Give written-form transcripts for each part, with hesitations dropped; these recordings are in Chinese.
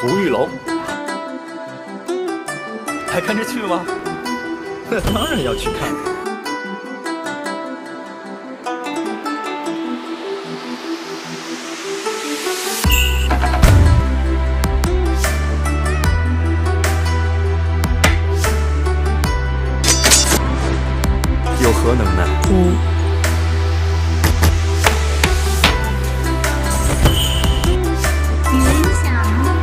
胡玉楼，还跟着去吗？当然要去看看。 有何能耐？你们想啊？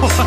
花香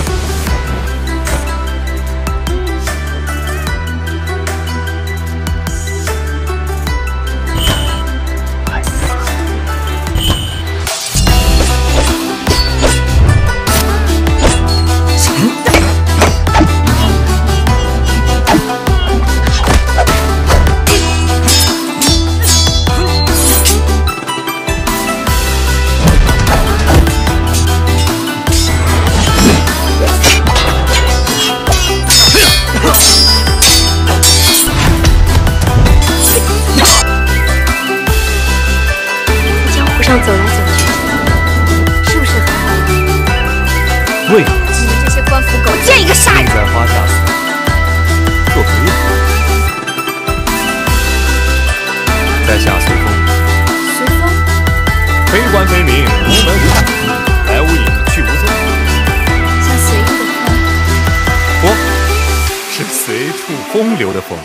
走来走去，是不是很好？对，你们这些官府狗，见一个杀人。在花下做朋友，在下随风。随风，非官非民，无门无派，来无影去无踪。像随意的风，不是随处风流的风。